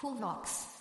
Cool Rocks.